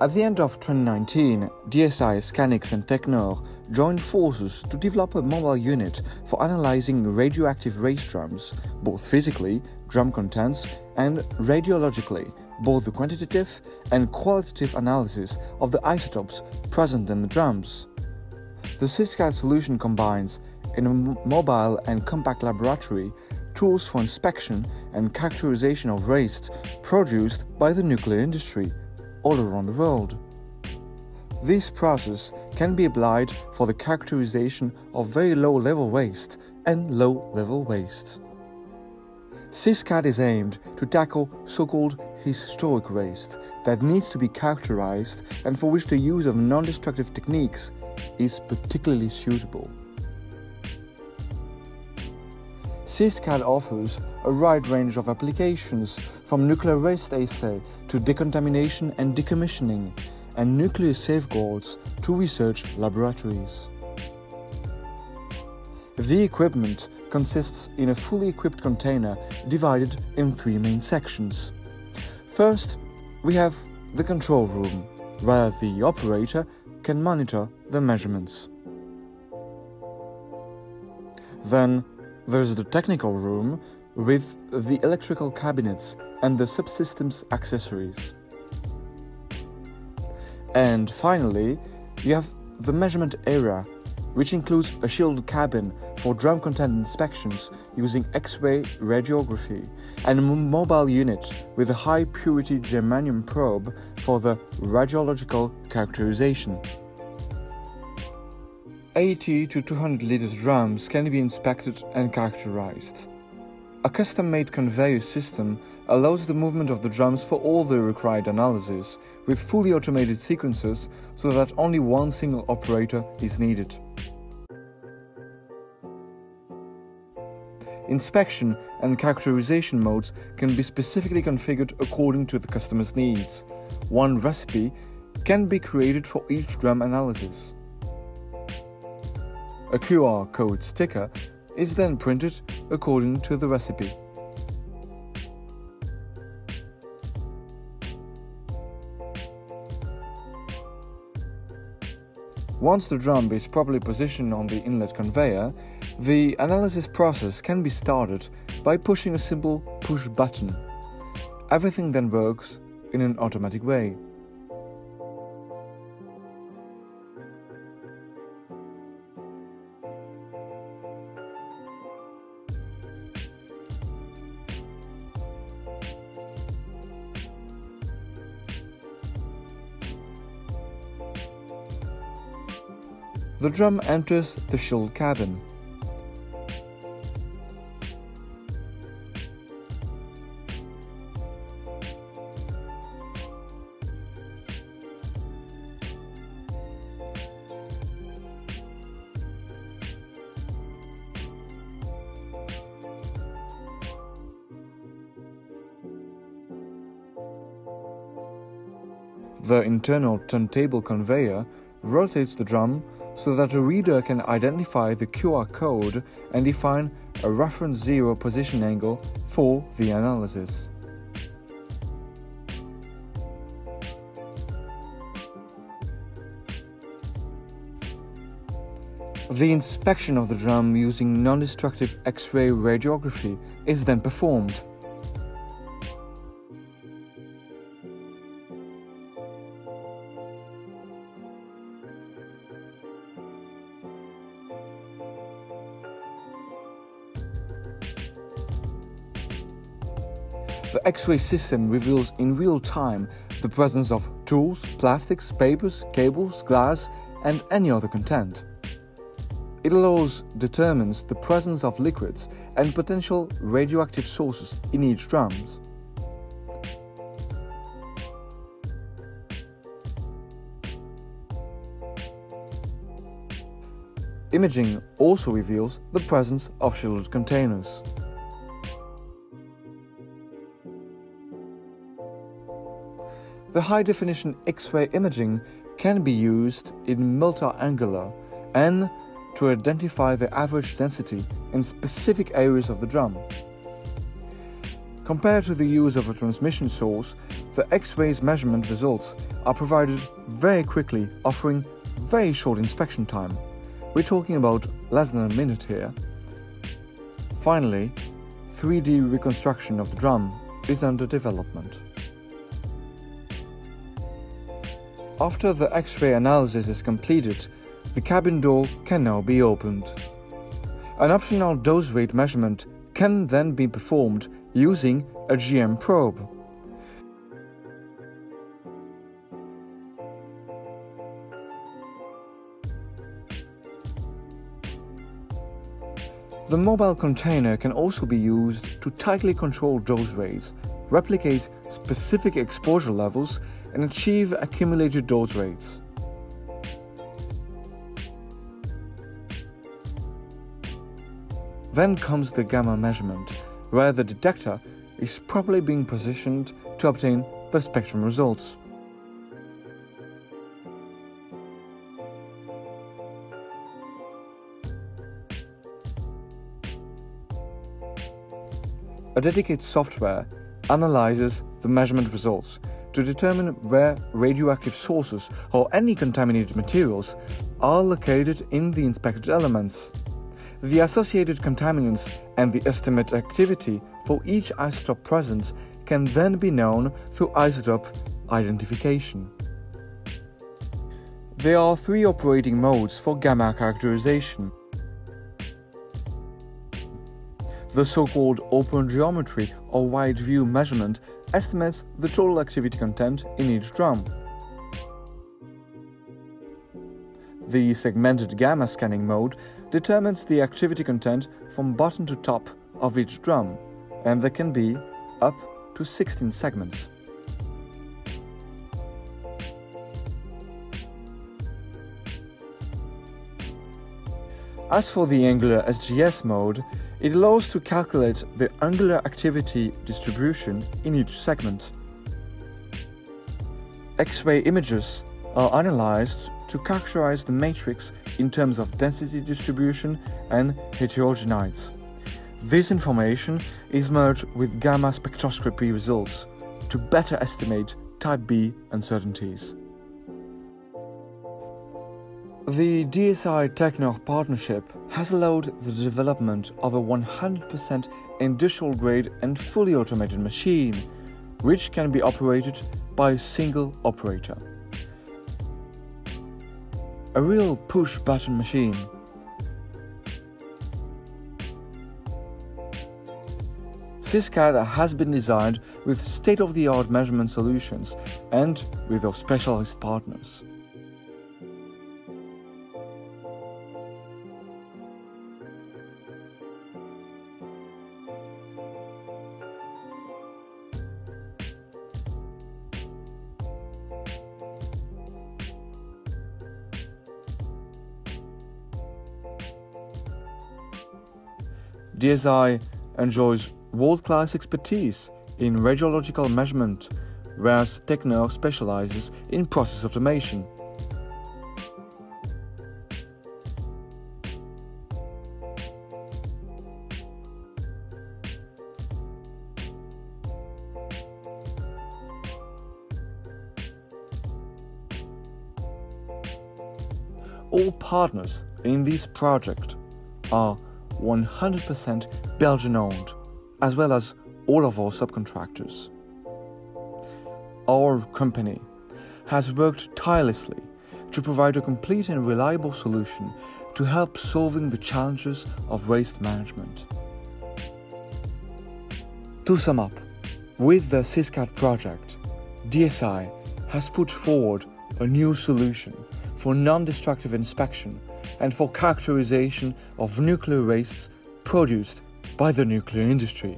At the end of 2019, DSI, Scannix and Technord joined forces to develop a mobile unit for analyzing radioactive race drums, both physically, drum contents, and radiologically, both the quantitative and qualitative analysis of the isotopes present in the drums. The SYSCADE solution combines, in a mobile and compact laboratory, tools for inspection and characterization of wastes produced by the nuclear industry all around the world. This process can be applied for the characterization of very low-level waste and low-level wastes. SYSCADE is aimed to tackle so-called historic waste that needs to be characterized and for which the use of non-destructive techniques is particularly suitable. SYSCADE offers a wide range of applications, from nuclear waste assay to decontamination and decommissioning, and nuclear safeguards to research laboratories. The equipment consists in a fully equipped container divided in three main sections. First, we have the control room, where the operator can monitor the measurements. Then, there's the technical room with the electrical cabinets and the subsystems accessories. And finally, you have the measurement area, which includes a shielded cabin for drum content inspections using X-ray radiography, and a mobile unit with a High Purity Germanium probe for the radiological characterization. 80 to 200 liters drums can be inspected and characterized. A custom-made conveyor system allows the movement of the drums for all the required analysis, with fully automated sequences so that only one single operator is needed. Inspection and characterization modes can be specifically configured according to the customer's needs. One recipe can be created for each drum analysis. A QR code sticker is then printed according to the recipe. Once the drum is properly positioned on the inlet conveyor, the analysis process can be started by pushing a simple push button. Everything then works in an automatic way. The drum enters the shield cabin. The internal turntable conveyor rotates the drum so that a reader can identify the QR code and define a reference zero position angle for the analysis. The inspection of the drum using non-destructive X-ray radiography is then performed. The X-ray system reveals in real time the presence of tools, plastics, papers, cables, glass, and any other content. It also determines the presence of liquids and potential radioactive sources in each drum. Imaging also reveals the presence of shielded containers. The high-definition X-ray imaging can be used in multi-angular and to identify the average density in specific areas of the drum. Compared to the use of a transmission source, the X-rays measurement results are provided very quickly, offering very short inspection time. We're talking about less than a minute here. Finally, 3D reconstruction of the drum is under development. After the X-ray analysis is completed, the cabin door can now be opened. An optional dose rate measurement can then be performed using a GM probe. The mobile container can also be used to tightly control dose rates, replicate specific exposure levels, and achieve accumulated dose rates. Then comes the gamma measurement, where the detector is properly being positioned to obtain the spectrum results. A dedicated software analyzes the measurement results to determine where radioactive sources or any contaminated materials are located in the inspected elements, the associated contaminants and the estimated activity for each isotope present can then be known through isotope identification. There are three operating modes for gamma characterization. The so-called open geometry or wide view measurement estimates the total activity content in each drum. The segmented gamma scanning mode determines the activity content from bottom to top of each drum, and there can be up to 16 segments. As for the angular SGS mode, it allows to calculate the angular activity distribution in each segment. X-ray images are analyzed to characterize the matrix in terms of density distribution and heterogenites. This information is merged with gamma spectroscopy results to better estimate type B uncertainties. The DSI Technord partnership has allowed the development of a 100% industrial grade and fully automated machine, which can be operated by a single operator. A real push button machine. SYSCADE has been designed with state-of-the-art measurement solutions and with our specialized partners. DSI enjoys world-class expertise in radiological measurement, whereas Technord specializes in process automation. All partners in this project are 100% Belgian-owned, as well as all of our subcontractors. Our company has worked tirelessly to provide a complete and reliable solution to help solving the challenges of waste management. To sum up, with the SYSCADE project, DSI has put forward a new solution for non-destructive inspection and for characterization of nuclear wastes produced by the nuclear industry.